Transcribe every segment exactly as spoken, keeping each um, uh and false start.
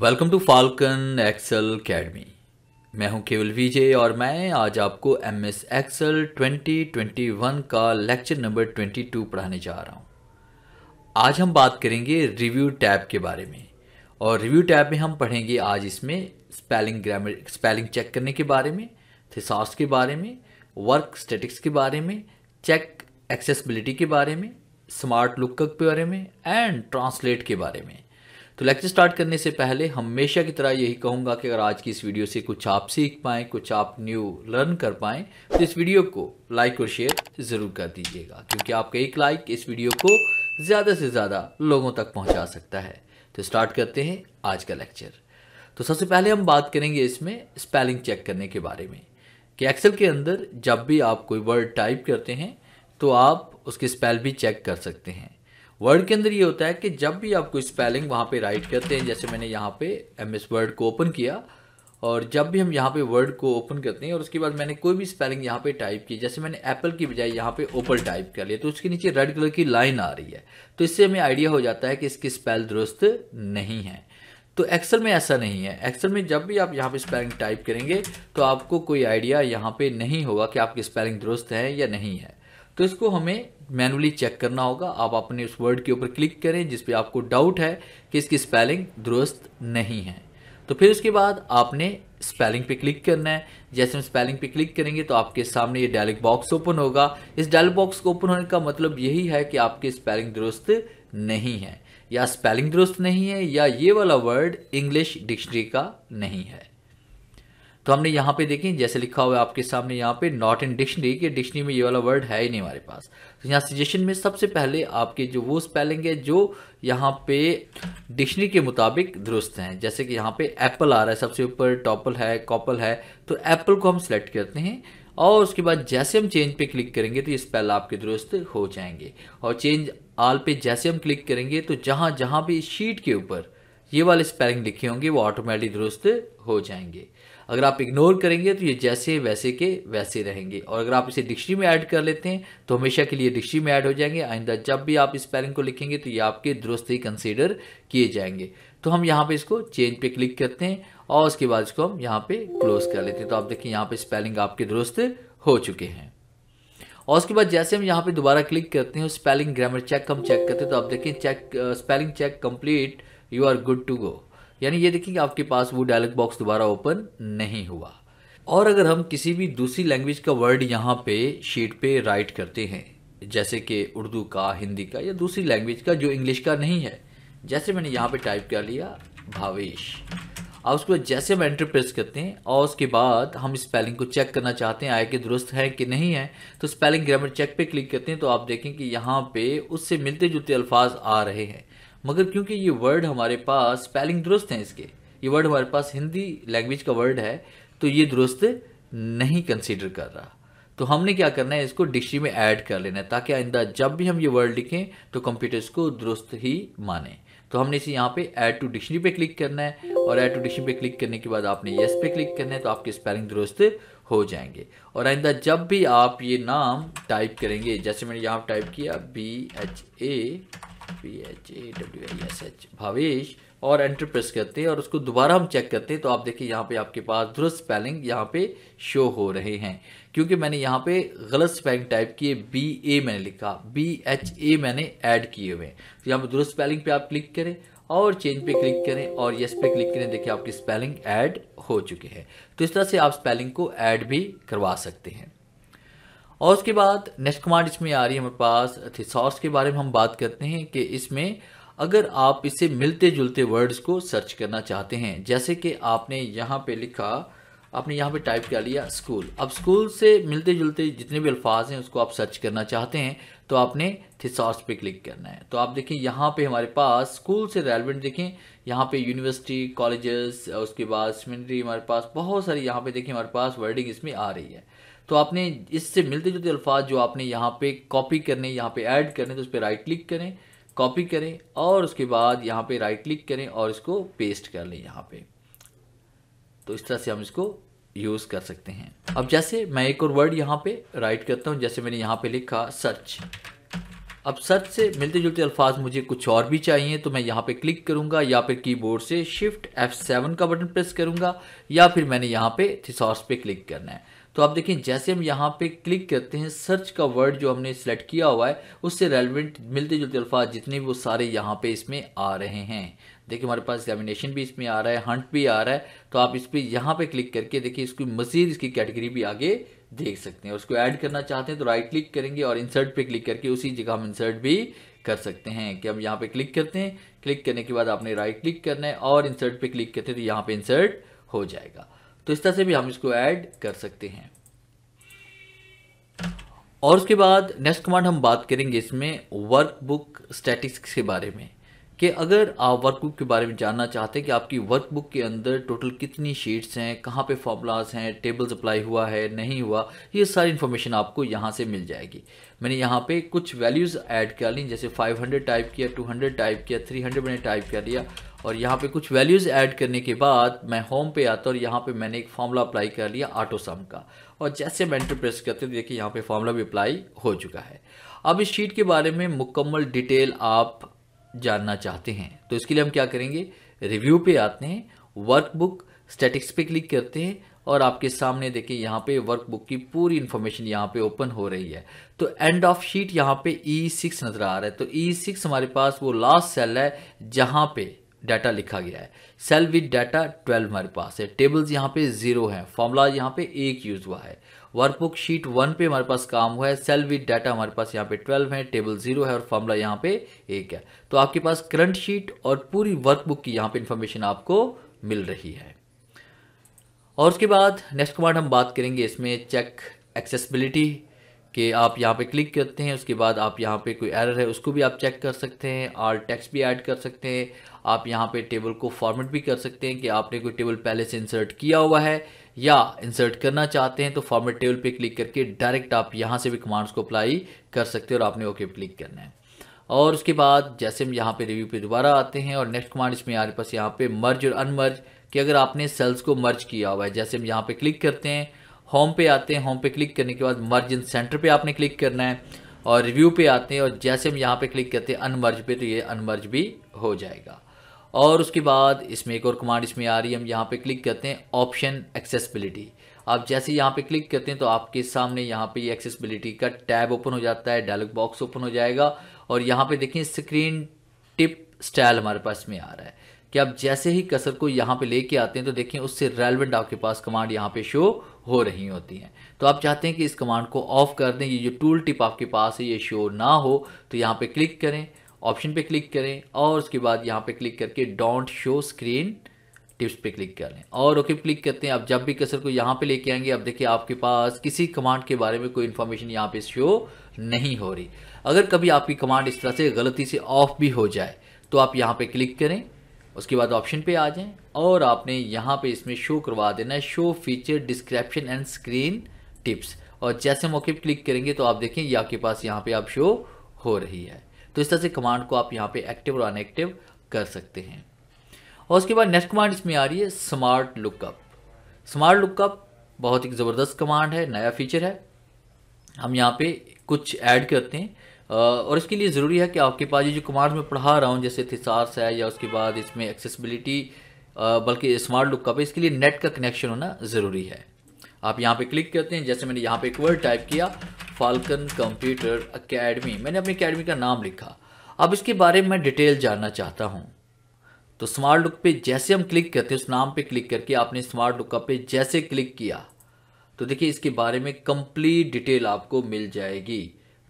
Welcome to Falcon Excel academy. मैं हूं केवल विजय और मैं आज आपको M S Excel twenty twenty one का लेक्चर नंबर बाईस पढ़ाने जा रहा हूं। आज हम बात करेंगे रिव्यू टैब के बारे में और रिव्यू टैब में हम पढ़ेंगे आज इसमें स्पेलिंग ग्रामर स्पेलिंग चेक करने के बारे में, थिसॉरस के बारे में, वर्क स्टेटिक्स के बारे में, चेक एक्सेसिबिलिटी के बारे में, स्मार्ट लुकअप के बारे में एंड ट्रांसलेट के बारे में। तो लेक्चर स्टार्ट करने से पहले हमेशा की तरह यही कहूँगा कि अगर आज की इस वीडियो से कुछ आप सीख पाएँ, कुछ आप न्यू लर्न कर पाएँ तो इस वीडियो को लाइक और शेयर ज़रूर कर दीजिएगा, क्योंकि आपका एक लाइक इस वीडियो को ज़्यादा से ज़्यादा लोगों तक पहुँचा सकता है। तो स्टार्ट करते हैं आज का लेक्चर। तो सबसे पहले हम बात करेंगे इसमें स्पेलिंग चेक करने के बारे में कि एक्सेल के अंदर जब भी आप कोई वर्ड टाइप करते हैं तो आप उसकी स्पेल भी चेक कर सकते हैं। वर्ड के अंदर ये होता है कि जब भी आप कोई स्पेलिंग वहाँ पे राइट करते हैं, जैसे मैंने यहाँ पे एम एस वर्ड को ओपन किया और जब भी हम यहाँ पे वर्ड को ओपन करते हैं और उसके बाद मैंने कोई भी स्पेलिंग यहाँ पे टाइप की, जैसे मैंने एप्पल की बजाय यहाँ पे ओपल टाइप कर लिया तो उसके नीचे रेड कलर की लाइन आ रही है, तो इससे हमें आइडिया हो जाता है कि इसकी स्पेल दुरुस्त नहीं है। तो एक्सेल में ऐसा नहीं है। एक्सेल में जब भी आप यहाँ पे स्पेलिंग टाइप करेंगे तो आपको कोई आइडिया यहाँ पे नहीं होगा कि आपकी स्पेलिंग दुरुस्त है या नहीं है, तो इसको हमें मैनुअली चेक करना होगा। आप अपने उस वर्ड के ऊपर क्लिक करें जिस पे आपको डाउट है कि इसकी स्पेलिंग दुरुस्त नहीं है, तो फिर उसके बाद आपने स्पेलिंग पे क्लिक करना है। जैसे हम स्पेलिंग पे क्लिक करेंगे तो आपके सामने ये डायलॉग बॉक्स ओपन होगा। इस डायलॉग बॉक्स को ओपन होने का मतलब यही है कि आपकी स्पेलिंग दुरुस्त नहीं है, या स्पेलिंग दुरुस्त नहीं है या ये वाला वर्ड इंग्लिश डिक्शनरी का नहीं है। तो हमने यहाँ पे देखें जैसे लिखा हुआ है आपके सामने यहाँ पे नॉट इन डिक्शनरी, के डिक्शनरी में ये वाला वर्ड है ही नहीं हमारे पास। तो यहाँ सजेशन में सबसे पहले आपके जो वो स्पेलिंग है जो यहाँ पे डिक्शनरी के मुताबिक दुरुस्त हैं, जैसे कि यहाँ पे एप्पल आ रहा है सबसे ऊपर, टॉपल है, कॉपल है, तो एप्पल को हम सिलेक्ट करते हैं और उसके बाद जैसे हम चेंज पे क्लिक करेंगे तो ये स्पेल आपके दुरुस्त हो जाएंगे। और चेंज आल पे जैसे हम क्लिक करेंगे तो जहाँ जहाँ भी शीट के ऊपर ये वाले स्पेलिंग लिखे होंगे वो ऑटोमेटिक दुरुस्त हो जाएंगे। अगर आप इग्नोर करेंगे तो ये जैसे वैसे के वैसे रहेंगे, और अगर आप इसे डिक्शनरी में ऐड कर लेते हैं तो हमेशा के लिए डिक्शनरी में ऐड हो जाएंगे। आइंदा जब भी आप इस स्पेलिंग को लिखेंगे तो ये आपके दुरुस्त ही कंसीडर किए जाएंगे। तो हम यहाँ पे इसको चेंज पे क्लिक करते हैं और उसके बाद इसको हम यहाँ पे क्लोज कर लेते हैं। तो आप देखिए यहाँ पे स्पेलिंग आपके दुरुस्त हो चुके हैं। और उसके बाद जैसे हम यहाँ पे दोबारा क्लिक करते हैं स्पेलिंग ग्रामर चेक हम चेक करते हैं तो आप देखिए check spelling check complete, you are good to go, यानी ये देखिए कि आपके पास वो डायलॉग बॉक्स दोबारा ओपन नहीं हुआ। और अगर हम किसी भी दूसरी लैंग्वेज का वर्ड यहाँ पे शीट पे राइट करते हैं, जैसे कि उर्दू का, हिंदी का या दूसरी लैंग्वेज का जो इंग्लिश का नहीं है, जैसे मैंने यहाँ पे टाइप कर लिया भावेश, अब उसको जैसे हम एंटर प्रेस करते हैं और उसके बाद हम स्पेलिंग को चेक करना चाहते हैं आए कि दुरुस्त है कि नहीं है, तो स्पेलिंग ग्रामर चेक पे क्लिक करते हैं तो आप देखें कि यहाँ पे उससे मिलते जुलते अल्फाज आ रहे हैं, मगर क्योंकि ये वर्ड हमारे पास स्पेलिंग दुरुस्त हैं इसके, ये वर्ड हमारे पास हिंदी लैंग्वेज का वर्ड है तो ये दुरुस्त नहीं कंसीडर कर रहा। तो हमने क्या करना है, इसको डिक्शनरी में ऐड कर लेना है ताकि आइंदा जब भी हम ये वर्ड लिखें तो कंप्यूटर इसको दुरुस्त ही माने। तो हमने इसे यहाँ पे ऐड टू डिक्शनरी पे क्लिक करना है और ऐड टू डिक्शनरी पे क्लिक करने के बाद आपने येस पे क्लिक करना है, तो आपकी स्पेलिंग दुरुस्त हो जाएंगे। और आइंदा जब भी आप ये नाम टाइप करेंगे, जैसे मैंने यहाँ टाइप किया B H A B H A W I S H Bhavesh और एंटर प्रेस करते हैं और उसको दोबारा हम चेक करते हैं तो आप देखिए यहाँ पे आपके पास दुरुस्त स्पेलिंग यहाँ पे शो हो रहे हैं, क्योंकि मैंने यहाँ पे गलत स्पेलिंग टाइप किए, बी ए मैंने लिखा, बी एच ए मैंने ऐड किए हुए हैं। तो यहाँ पे दुरुस्त स्पेलिंग पे आप क्लिक करें और चेंज पे क्लिक करें और येस पे क्लिक करें, देखिए आपकी स्पेलिंग ऐड हो चुके हैं। तो इस तरह से आप स्पेलिंग को ऐड भी करवा सकते हैं। और उसके बाद नेक्स्ट कमांड इसमें आ रही है हमारे पास थिसॉरस के बारे में हम बात करते हैं कि इसमें अगर आप इससे मिलते जुलते वर्ड्स को सर्च करना चाहते हैं, जैसे कि आपने यहाँ पे लिखा, आपने यहाँ पे टाइप कर लिया स्कूल, अब स्कूल से मिलते जुलते जितने भी अल्फाज हैं उसको आप सर्च करना चाहते हैं तो आपने थिसॉरस पे क्लिक करना है। तो आप देखें यहाँ पे हमारे पास स्कूल से रेलेवेंट देखें यहाँ पे यूनिवर्सिटी, कॉलेजेस, उसके बाद सेमिनरी, हमारे पास बहुत सारी यहाँ पे देखें हमारे पास वर्डिंग इसमें आ रही है। तो आपने इससे मिलते जुलते अल्फाज जो आपने यहाँ पे कॉपी करने, यहाँ पे ऐड करने, तो उस पर राइट क्लिक करें, कॉपी करें और उसके बाद यहाँ पे राइट क्लिक करें और इसको पेस्ट कर लें यहाँ पे। तो इस तरह से हम इसको यूज़ कर सकते हैं। अब जैसे मैं एक और वर्ड यहाँ पे राइट करता हूँ, जैसे मैंने यहाँ पे लिखा सर्च, अब सर्च से मिलते जुलते अल्फाज मुझे कुछ और भी चाहिए तो मैं यहाँ पे क्लिक करूँगा या फिर कीबोर्ड से शिफ्ट एफ सेवन का बटन प्रेस करूँगा या फिर मैंने यहाँ पे थिसॉरस पे क्लिक करना है। तो आप देखें जैसे हम यहाँ पे क्लिक करते हैं सर्च का वर्ड जो हमने सेलेक्ट किया हुआ है उससे रेलिवेंट मिलते जुलते अल्फाज जितने भी वो सारे यहाँ पे इसमें आ रहे हैं। देखिए हमारे पास एग्जामिनेशन भी इसमें आ रहा है, हंट भी आ रहा है। तो आप इस पर यहाँ पे क्लिक करके देखिए इसकी मज़ीद इसकी कैटेगरी भी आगे देख सकते हैं। उसको ऐड करना चाहते हैं तो राइट क्लिक करेंगे और इंसर्ट पे क्लिक करके उसी जगह हम इंसर्ट भी कर सकते हैं कि हम यहाँ पे क्लिक करते हैं, क्लिक करने के बाद आपने राइट क्लिक करना है और इंसर्ट पे क्लिक करते हैं तो यहाँ पे इंसर्ट हो जाएगा। तो इस तरह से भी हम इसको ऐड कर सकते हैं। और उसके बाद नेक्स्ट कमांड हम बात करेंगे इसमें वर्कबुक स्टैटिस्टिक्स के बारे में कि अगर आप वर्कबुक के बारे में जानना चाहते हैं कि आपकी वर्कबुक के अंदर टोटल कितनी शीट्स हैं, कहाँ पे फॉर्मूलाज हैं, टेबल्स अप्लाई हुआ है नहीं हुआ, ये सारी इन्फॉर्मेशन आपको यहाँ से मिल जाएगी। मैंने यहाँ पे कुछ वैल्यूज़ ऐड कर ली, जैसे पाँच सौ टाइप किया, दो सौ टाइप किया, तीन सौ मैंने टाइप कर लिया और यहाँ पे कुछ वैल्यूज़ ऐड करने के बाद मैं होम पे आता और यहाँ पे मैंने एक फार्मूला अप्लाई कर लिया ऑटो सम का और जैसे मैं एंटर प्रेस करते तो देखिए यहाँ पे फार्मूला भी अप्लाई हो चुका है। अब इस शीट के बारे में मुकम्मल डिटेल आप जानना चाहते हैं तो इसके लिए हम क्या करेंगे, रिव्यू पे आते हैं, वर्कबुक स्टैटिस्टिक्स पे क्लिक करते हैं और आपके सामने देखिए यहाँ पे वर्कबुक की पूरी इन्फॉर्मेशन यहाँ पे ओपन हो रही है। तो एंड ऑफ शीट यहाँ पे ई सिक्स नज़र आ रहा है। तो ई सिक्स हमारे पास वो लास्ट सेल है जहाँ पे डाटा लिखा गया है। सेल विद डाटा ट्वेल्व हमारे पास है, टेबल्स यहाँ पे जीरो हैं, फॉर्मूला यहाँ पे एक यूज़ हुआ है। वर्कबुक शीट वन पे हमारे पास काम हुआ है, सेल विद डाटा हमारे पास यहाँ पे ट्वेल्व है, टेबल जीरो है और फॉर्मूला यहाँ पे एक है। तो आपके पास करंट शीट और पूरी वर्कबुक की यहाँ पे इन्फॉर्मेशन आपको मिल रही है। और उसके बाद नेक्स्ट कमांड हम बात करेंगे इसमें चेक एक्सेसिबिलिटी कि आप यहाँ पे क्लिक करते हैं, उसके बाद आप यहाँ पे कोई एरर है उसको भी आप चेक कर सकते हैं और टेक्स्ट भी ऐड कर सकते हैं। आप यहाँ पे टेबल को फॉर्मेट भी कर सकते हैं कि आपने कोई टेबल पहले से इंसर्ट किया हुआ है या इंसर्ट करना चाहते हैं तो फॉर्मेट टेबल पे क्लिक करके डायरेक्ट आप यहाँ से भी कमांड्स को अप्लाई कर सकते हैं और आपने ओके क्लिक करना है। और उसके बाद जैसे हम यहाँ पे रिव्यू पे दोबारा आते हैं और नेक्स्ट कमांड इसमें हमारे पास यहाँ पे मर्ज और अनमर्ज कि अगर आपने सेल्स को मर्ज किया हुआ है, जैसे हम यहाँ पे क्लिक करते हैं, होम पे आते हैं, होम पे क्लिक करने के बाद मर्ज इन सेंटर पे आपने क्लिक करना है और रिव्यू पे आते हैं और जैसे हम यहाँ पे क्लिक करते हैं अनमर्ज पे तो ये अनमर्ज भी हो जाएगा। और उसके बाद इसमें एक और कमांड इसमें आ रही है, हम यहाँ पे क्लिक करते हैं ऑप्शन एक्सेसिबिलिटी। आप जैसे यहाँ पे क्लिक करते हैं तो आपके सामने यहाँ पे ये एक्सेसिबिलिटी का टैब ओपन हो जाता है, डायलॉग बॉक्स ओपन हो जाएगा और यहाँ पे देखिए स्क्रीन टिप स्टाइल हमारे पास में आ रहा है कि आप जैसे ही कसर को यहाँ पे लेके आते हैं तो देखिए उससे रेलेवेंट आपके पास कमांड यहाँ पे शो हो रही होती हैं। तो आप चाहते हैं कि इस कमांड को ऑफ कर दें, ये जो टूल टिप आपके पास है ये शो ना हो तो यहाँ पे क्लिक करें, ऑप्शन पे क्लिक करें और उसके बाद यहाँ पे क्लिक करके डोंट शो स्क्रीन टिप्स पे क्लिक कर लें और ओके क्लिक करते हैं। आप जब भी कसर को यहाँ पे लेके आएंगे अब देखिए आपके पास किसी कमांड के बारे में कोई इन्फॉर्मेशन यहाँ पे शो नहीं हो रही। अगर कभी आपकी कमांड इस तरह से गलती से ऑफ भी हो जाए तो आप यहाँ पे क्लिक करें, उसके बाद ऑप्शन पे आ जाएं और आपने यहाँ पे इसमें शो करवा देना है show feature description and screen tips और जैसे मौके पे क्लिक करेंगे तो आप देखें ये आपके पास यहाँ पे आप शो हो रही है। तो इस तरह से कमांड को आप यहाँ पे एक्टिव और अनएक्टिव कर सकते हैं। और उसके बाद नेक्स्ट कमांड इसमें आ रही है स्मार्ट लुकअप। स्मार्ट लुकअप बहुत ही ज़बरदस्त कमांड है, नया फीचर है, हम यहाँ पर कुछ ऐड करते हैं और इसके लिए ज़रूरी है कि आपके पास ये जो कमांड मैं पढ़ा रहा हूँ जैसे थिसॉरस है या उसके बाद इसमें एक्सेसिबिलिटी बल्कि स्मार्ट लुकअप, इसके लिए नेट का कनेक्शन होना ज़रूरी है। आप यहाँ पे क्लिक करते हैं, जैसे मैंने यहाँ पे एक वर्ड टाइप किया फाल्कन कंप्यूटर अकेडमी, मैंने अपनी अकेडमी का नाम लिखा। अब इसके बारे में डिटेल जानना चाहता हूँ तो स्मार्ट लुक पे जैसे हम क्लिक करते हैं उस नाम पर क्लिक करके आपने स्मार्ट लुकअप पे जैसे क्लिक किया तो देखिए इसके बारे में कंप्लीट डिटेल आपको मिल जाएगी।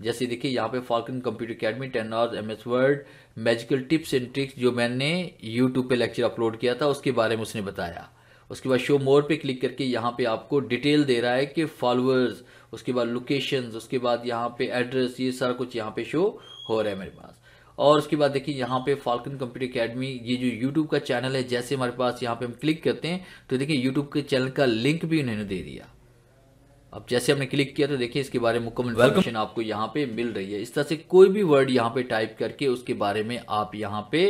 जैसे देखिए यहाँ पे Falcon computer academy ten hours M S Word magical tips and tricks जो मैंने यूट्यूब पे लेक्चर अपलोड किया था उसके बारे में उसने बताया। उसके बाद शो मोर पे क्लिक करके यहाँ पे आपको डिटेल दे रहा है कि फॉलोअर्स, उसके बाद लोकेशंस, उसके बाद यहाँ पे एड्रेस, ये सारा कुछ यहाँ पे शो हो रहा है मेरे पास। और उसके बाद देखिए यहाँ पे फाल्कन कंप्यूटर अकेडमी ये जो यूट्यूब का चैनल है, जैसे हमारे पास यहाँ पे हम क्लिक करते हैं तो देखिए यूट्यूब के चैनल का लिंक भी उन्होंने दे दिया। अब जैसे हमने क्लिक किया तो देखिए इसके बारे में मुकम्मल इन्फॉर्मेशन आपको यहाँ पे मिल रही है। इस तरह से कोई भी वर्ड यहाँ पे टाइप करके उसके बारे में आप यहाँ पे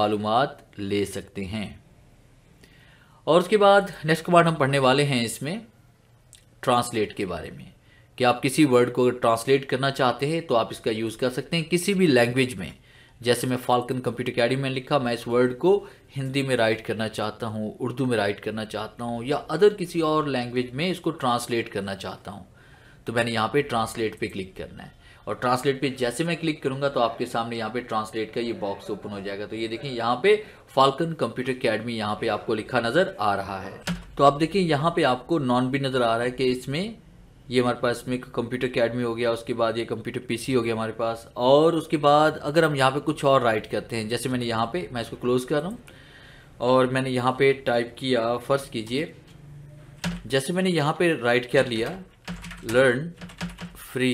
मालूमात ले सकते हैं। और उसके बाद नेक्स्ट कमांड हम पढ़ने वाले हैं इसमें ट्रांसलेट के बारे में कि आप किसी वर्ड को ट्रांसलेट करना चाहते हैं तो आप इसका यूज़ कर सकते हैं किसी भी लैंग्वेज में। जैसे मैं फाल्कन कंप्यूटर अकेडमी में लिखा, मैं इस वर्ड को हिंदी में राइट करना चाहता हूँ, उर्दू में राइट करना चाहता हूँ या अदर किसी और लैंग्वेज में इसको ट्रांसलेट करना चाहता हूँ, तो मैंने यहाँ पे ट्रांसलेट पे क्लिक करना है। और ट्रांसलेट पे जैसे मैं क्लिक करूँगा तो आपके सामने यहाँ पे ट्रांसलेट का ये बॉक्स ओपन हो जाएगा। तो ये देखिए यहाँ पे फाल्कन कंप्यूटर अकेडमी यहाँ पे आपको लिखा नज़र आ रहा है। तो आप देखिए यहाँ पे आपको नॉन भी नज़र आ रहा है कि इसमें ये हमारे पास में कंप्यूटर अकेडमी हो गया, उसके बाद ये कंप्यूटर पीसी हो गया हमारे पास। और उसके बाद अगर हम यहाँ पे कुछ और राइट करते हैं, जैसे मैंने यहाँ पे, मैं इसको क्लोज़ कर रहा हूँ और मैंने यहाँ पे टाइप किया, फर्ज कीजिए जैसे मैंने यहाँ पे राइट कर लिया learn free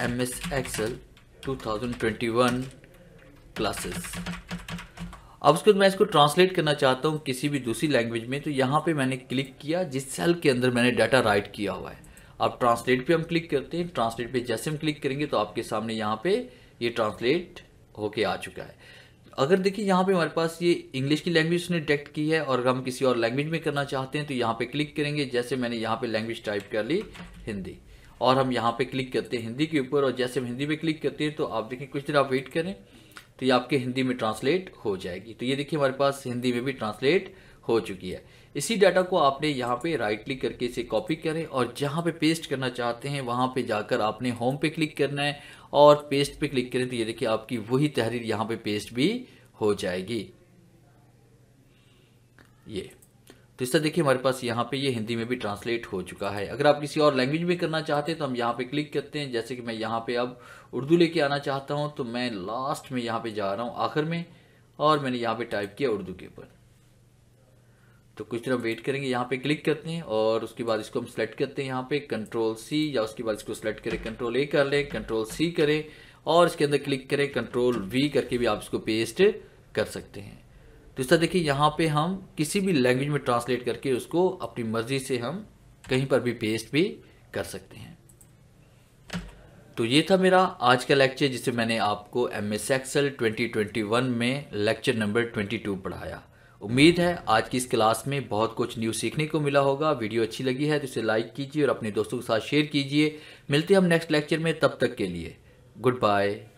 M S Excel two thousand twenty one classes. अब उसके बाद मैं इसको ट्रांसलेट करना चाहता हूँ किसी भी दूसरी लैंग्वेज में, तो यहाँ पर मैंने क्लिक किया जिस सेल के अंदर मैंने डाटा राइट किया हुआ है। अब ट्रांसलेट पे हम क्लिक करते हैं, ट्रांसलेट पे जैसे हम क्लिक करेंगे तो आपके सामने यहाँ पे ये ट्रांसलेट होके आ चुका है। अगर देखिए यहाँ पे हमारे पास ये इंग्लिश की लैंग्वेज उसने डिटेक्ट की है और हम किसी और लैंग्वेज में करना चाहते हैं तो यहाँ पे क्लिक करेंगे। जैसे मैंने यहाँ पे लैंग्वेज टाइप कर ली हिंदी और हम यहाँ पे क्लिक करते हैं हिंदी के ऊपर, और जैसे हम हिंदी पर क्लिक करते हैं तो आप देखिए कुछ देर आप वेट करें तो ये आपके हिंदी में ट्रांसलेट हो जाएगी। तो ये देखिए हमारे पास हिंदी में भी ट्रांसलेट हो चुकी है। इसी डाटा को आपने यहाँ पे राइट क्लिक करके इसे कॉपी करें और जहाँ पे पेस्ट करना चाहते हैं वहाँ पे जाकर आपने होम पे क्लिक करना है और पेस्ट पे क्लिक करें। तो ये देखिए आपकी वही तहरीर यहाँ पे पेस्ट भी हो जाएगी। ये तो इस तरह देखिए हमारे पास यहाँ पे ये हिंदी में भी ट्रांसलेट हो चुका है। अगर आप किसी और लैंग्वेज में करना चाहते हैं तो हम यहाँ पे क्लिक करते हैं। जैसे कि मैं यहाँ पे अब उर्दू लेके आना चाहता हूँ तो मैं लास्ट में यहाँ पे जा रहा हूँ, आखिर में, और मैंने यहाँ पे टाइप किया उर्दू के ऊपर। तो कुछ देर वेट करेंगे, यहाँ पे क्लिक करते हैं और उसके बाद इसको हम सेलेक्ट करते हैं यहाँ पे कंट्रोल सी, या उसके बाद इसको सेलेक्ट करें कंट्रोल ए कर लें, कंट्रोल सी करें और इसके अंदर क्लिक करें, कंट्रोल वी करके भी आप इसको पेस्ट कर सकते हैं। तो इस तरह देखिए यहाँ पे हम किसी भी लैंग्वेज में ट्रांसलेट करके उसको अपनी मर्जी से हम कहीं पर भी पेस्ट भी कर सकते हैं। तो ये था मेरा आज का लेक्चर जिसे मैंने आपको M S Excel twenty twenty one में लेक्चर नंबर बाईस पढ़ाया। उम्मीद है आज की इस क्लास में बहुत कुछ न्यू सीखने को मिला होगा। वीडियो अच्छी लगी है तो इसे लाइक कीजिए और अपने दोस्तों के साथ शेयर कीजिए। मिलते हैं हम नेक्स्ट लेक्चर में, तब तक के लिए गुड बाय।